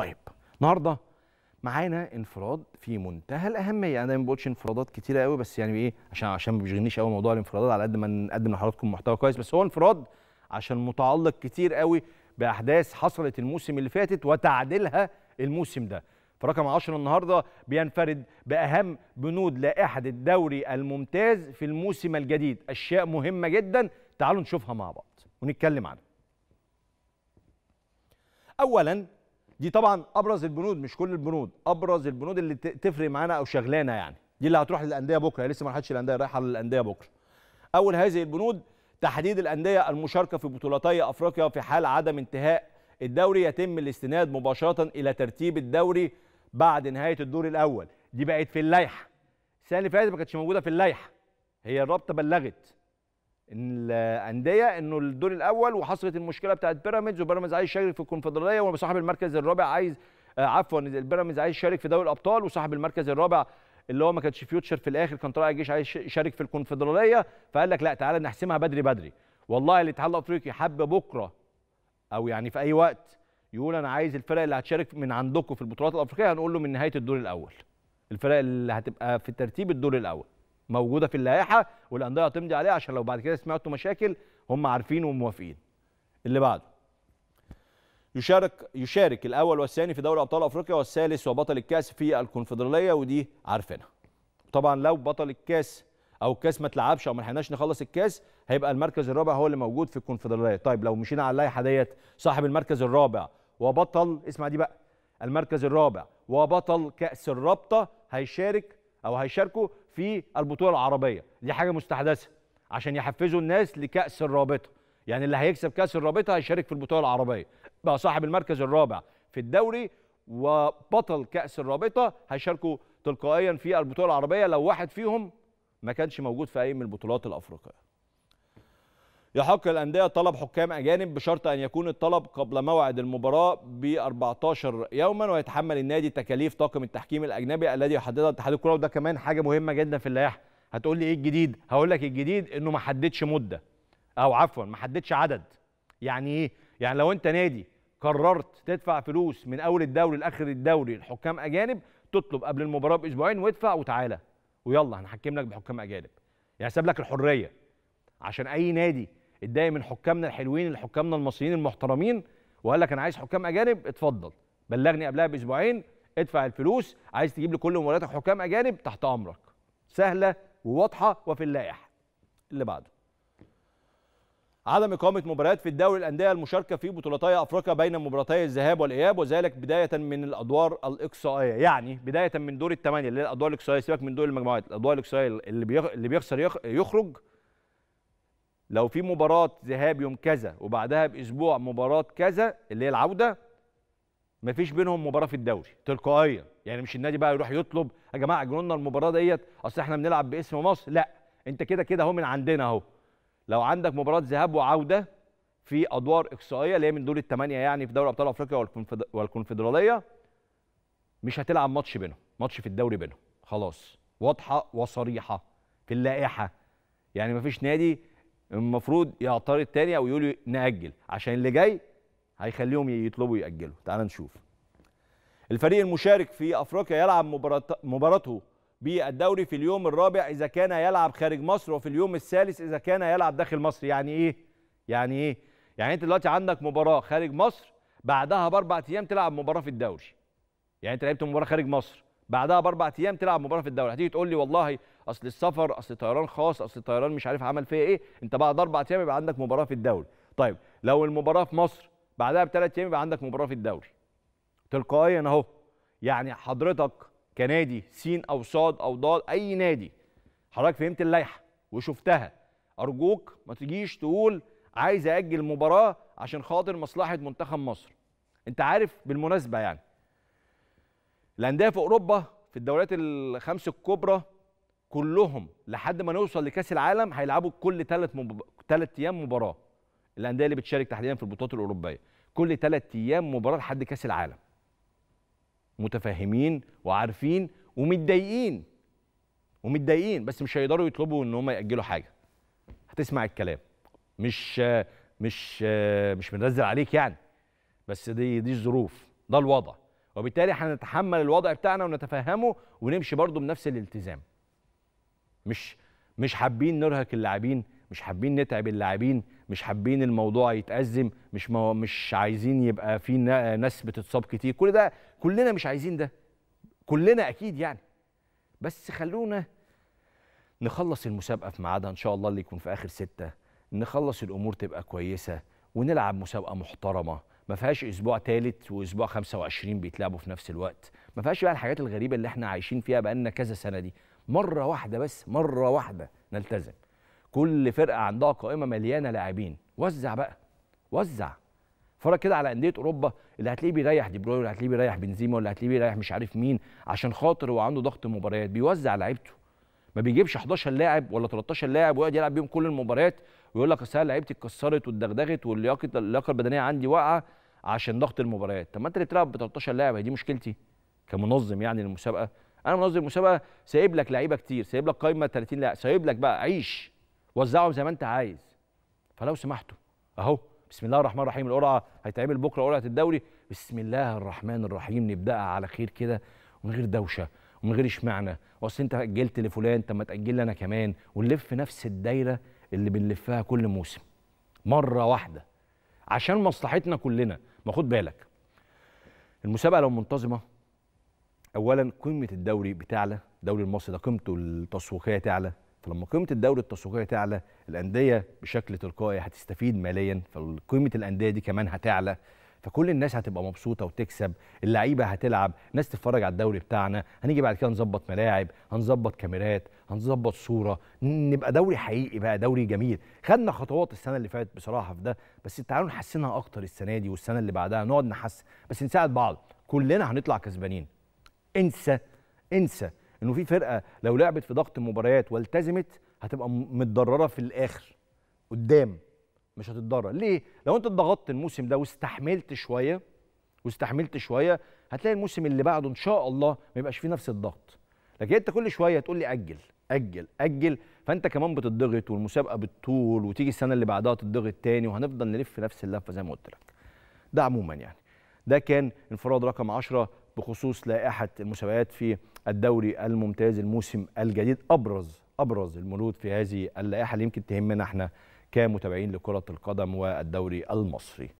طيب النهارده معانا انفراد في منتهى الاهميه. انا ما بقولش انفرادات كتيره قوي، بس يعني ايه، عشان ما بيشغلنيش قوي موضوع الانفرادات، على قد ما نقدم لحضراتكم محتوى كويس. بس هو انفراد عشان متعلق كتير قوي باحداث حصلت الموسم اللي فاتت وتعديلها الموسم ده. فرقم 10 النهارده بينفرد باهم بنود لائحه الدوري الممتاز في الموسم الجديد، اشياء مهمه جدا تعالوا نشوفها مع بعض ونتكلم عنها. اولا دي طبعا ابرز البنود، مش كل البنود، ابرز البنود اللي تفرق معانا او شغلانا، يعني دي اللي هتروح للانديه بكره، لسه ما راحتش الانديه، رايحه للانديه بكره. اول هذه البنود تحديد الانديه المشاركه في بطولتي افريقيا في حال عدم انتهاء الدوري، يتم الاستناد مباشره الى ترتيب الدوري بعد نهايه الدور الاول. دي بقت في اللائحه، السنه اللي فاتت ما كانتش موجوده في اللائحه، هي الرابطه بلغت الانديه انه الدور الاول، وحصلت المشكله بتاعت بيراميدز، وبيراميدز عايز يشارك في الكونفدراليه، وصاحب المركز الرابع عايز البيراميدز عايز يشارك في دوري الابطال، وصاحب المركز الرابع اللي هو ما كانش فيوتشر في الاخر كان طلع الجيش عايز يشارك في الكونفدراليه، فقال لك لا تعالى نحسمها بدري بدري. والله الاتحاد الافريقي حب بكره او يعني في اي وقت يقول انا عايز الفرق اللي هتشارك من عندكم في البطولات الافريقيه، هنقول له من نهايه الدور الاول، الفرق اللي هتبقى في ترتيب الدور الاول موجوده في اللائحه والانديه هتمضي عليها، عشان لو بعد كده سمعتوا مشاكل هم عارفين وموافقين. اللي بعده يشارك الاول والثاني في دوري ابطال افريقيا والثالث وبطل الكاس في الكونفدراليه، ودي عارفينها. طبعا لو بطل الكاس او الكاس ما اتلعبش او ما لحقناش نخلص الكاس، هيبقى المركز الرابع هو اللي موجود في الكونفدراليه. طيب لو مشينا على اللائحه ديت، صاحب المركز الرابع وبطل، اسمع دي بقى، المركز الرابع وبطل كاس الرابطه هيشارك او هيشاركوا في البطوله العربيه. دي حاجه مستحدثه عشان يحفزوا الناس لكاس الرابطه، يعني اللي هيكسب كاس الرابطه هيشارك في البطوله العربيه. بقى صاحب المركز الرابع في الدوري وبطل كاس الرابطه هيشاركوا تلقائيا في البطوله العربيه لو واحد فيهم ما كانش موجود في اي من البطولات الافريقيه. يحق الانديه طلب حكام اجانب بشرط ان يكون الطلب قبل موعد المباراه ب 14 يوما، ويتحمل النادي تكاليف طاقم التحكيم الاجنبي الذي يحددها اتحاد الكره. وده كمان حاجه مهمه جدا في اللائحه. هتقول لي ايه الجديد؟ هقول لك الجديد انه ما حددش مده، او عفوا ما حددش عدد. يعني ايه؟ يعني لو انت نادي قررت تدفع فلوس من اول الدوري لاخر الدوري لحكام اجانب، تطلب قبل المباراه باسبوعين وادفع وتعالى ويلا هنحكم لك بحكام اجانب. يحسب لك الحريه، عشان اي نادي اتضايق من حكامنا الحلوين اللي حكامنا المصريين المحترمين وقال لك انا عايز حكام اجانب، اتفضل بلغني قبلها باسبوعين، ادفع الفلوس، عايز تجيب لكل مبارياتك حكام اجانب تحت امرك. سهله وواضحه وفي اللائحه. اللي بعده عدم اقامه مباريات في الدوري الانديه المشاركه في بطولتي افريقيا بين مباراتي الذهاب والاياب، وذلك بدايه من الادوار الاقصائيه. يعني بدايه من دور الثمانيه اللي هي الادوار الاقصائيه، سيبك من دور المجموعات، الادوار الاقصائيه اللي بيخسر يخرج. لو في مباراة ذهاب يوم كذا وبعدها بأسبوع مباراة كذا اللي هي العودة، مفيش بينهم مباراة في الدوري تلقائيا. يعني مش النادي بقى يروح يطلب يا جماعة اجلوا لنا المباراة ديت أصل احنا بنلعب باسم مصر، لا أنت كده كده أهو من عندنا أهو. لو عندك مباراة ذهاب وعودة في أدوار إقصائية اللي هي من دور الثمانية، يعني في دوري أبطال أفريقيا والكونفدرالية، مش هتلعب ماتش بينهم، ماتش في الدوري بينهم، خلاص واضحة وصريحة في اللائحة. يعني مفيش نادي المفروض يعترض تاني او يقول نأجل، عشان اللي جاي هيخليهم يطلبوا يأجلوا. تعال نشوف. الفريق المشارك في افريقيا يلعب مباراته بالدوري في اليوم الرابع اذا كان يلعب خارج مصر، وفي اليوم الثالث اذا كان يلعب داخل مصر. يعني ايه؟ يعني ايه؟ يعني انت دلوقتي عندك مباراه خارج مصر، بعدها باربع ايام تلعب مباراه في الدوري. يعني انت لعبت مباراه خارج مصر، بعدها باربع ايام تلعب مباراه في الدوري. هتيجي تقول لي والله اصل السفر، اصل طيران خاص، اصل طيران مش عارف عمل فيا ايه. انت بعد اربع ايام يبقى عندك مباراه في الدوري. طيب لو المباراه في مصر بعدها بثلاث ايام يبقى عندك مباراه في الدوري تلقائيا اهو. يعني حضرتك كنادي س او ص او ض، اي نادي، حضرتك فهمت اللائحه وشفتها، ارجوك ما تجيش تقول عايز ااجل مباراه عشان خاطر مصلحه منتخب مصر. انت عارف بالمناسبه يعني الانديه في اوروبا في الدوريات الخمس الكبرى كلهم لحد ما نوصل لكاس العالم هيلعبوا كل ثلاث ايام مباراه. الانديه اللي بتشارك تحديدا في البطولات الاوروبيه كل ثلاث ايام مباراه لحد كاس العالم. متفاهمين وعارفين ومتضايقين، بس مش هيقدروا يطلبوا ان هم ياجلوا حاجه. هتسمع الكلام، مش بننزل عليك يعني، بس دي الظروف، ده الوضع. وبالتالي هنتحمل الوضع بتاعنا ونتفهمه ونمشي برضه بنفس الالتزام. مش حابين نرهق اللاعبين، مش حابين نتعب اللاعبين، مش حابين الموضوع يتأزم، مش عايزين يبقى في ناس بتتصاب كتير، كل ده كلنا مش عايزين ده، كلنا اكيد يعني. بس خلونا نخلص المسابقه في ميعادها ان شاء الله، اللي يكون في اخر 6، نخلص الامور تبقى كويسه ونلعب مسابقه محترمه ما فيهاش اسبوع ثالث واسبوع 25 بيتلعبوا في نفس الوقت، ما فيهاش بقى الحاجات الغريبه اللي احنا عايشين فيها بقالنا كذا سنه دي. مره واحده بس، مره واحده نلتزم. كل فرقه عندها قائمه مليانه لاعبين، وزع بقى، وزع اتفرج كده على انديه اوروبا، اللي هتلاقيه بيريح دي بروين، واللي هتلاقيه بيريح بنزيما، واللي هتلاقيه بيريح مش عارف مين، عشان خاطر هو عنده ضغط مباريات، بيوزع لعيبته. ما بيجيبش 11 لاعب ولا 13 لاعب ويقعد يلعب بيهم كل المباريات ويقول لك اصل لعيبتي اتكسرت واتدغدغت واللياقه البدنيه عندي واقعه عشان ضغط المباريات. طب ما انت اللي بتلعب ب 13 لاعب، هي دي مشكلتي كمنظم يعني للمسابقه. انا منظم المسابقه سايب لك لعيبه كتير، سايب لك قايمه 30 لاعب، سايب لك بقى عيش وزعهم زي ما انت عايز. فلو سمحتوا اهو، بسم الله الرحمن الرحيم، القرعه هيتعمل بكره، قرعه الدوري، بسم الله الرحمن الرحيم نبداها على خير كده، ومن غير دوشه ومن غير اشمعنى، واصل انت اجلت لفلان طب ما تاجل لي انا كمان، ونلف نفس الدايره اللي بنلفها كل موسم. مره واحده عشان مصلحتنا كلنا. ما خد بالك المسابقه لو منتظمه، اولا قيمه الدوري بتعلى، الدوري المصري ده قيمته التسويقيه تعلى، فلما قيمه الدوري التسويقيه تعلى الانديه بشكل تلقائي هتستفيد ماليا، فقيمه الانديه دي كمان هتعلى، فكل الناس هتبقى مبسوطه وتكسب، اللعيبه هتلعب، ناس تتفرج على الدوري بتاعنا، هنيجي بعد كده نظبط ملاعب، هنظبط كاميرات، هنظبط صوره، نبقى دوري حقيقي بقى، دوري جميل. خدنا خطوات السنه اللي فاتت بصراحه في ده، بس تعالوا نحسنها اكتر السنه دي والسنه اللي بعدها، نقعد نحسن، بس نساعد بعض، كلنا هنطلع كسبانين. انسى انه في فرقه لو لعبت في ضغط مباريات والتزمت هتبقى متضرره في الاخر قدام، مش هتتضرر. ليه؟ لو انت اتضغطت الموسم ده واستحملت شويه هتلاقي الموسم اللي بعده ان شاء الله ما يبقاش فيه نفس الضغط. لكن انت كل شويه تقول لي اجل اجل اجل، فانت كمان بتضغط والمسابقه بالطول، وتيجي السنه اللي بعدها تضغط تاني، وهنفضل نلف نفس اللفه زي ما قلت لك. ده عموما يعني ده كان انفراد رقم 10 بخصوص لائحه المسابقات في الدوري الممتاز الموسم الجديد، ابرز المولود في هذه اللائحه اللي يمكن تهمنا احنا كمتابعين لكرة القدم والدوري المصري.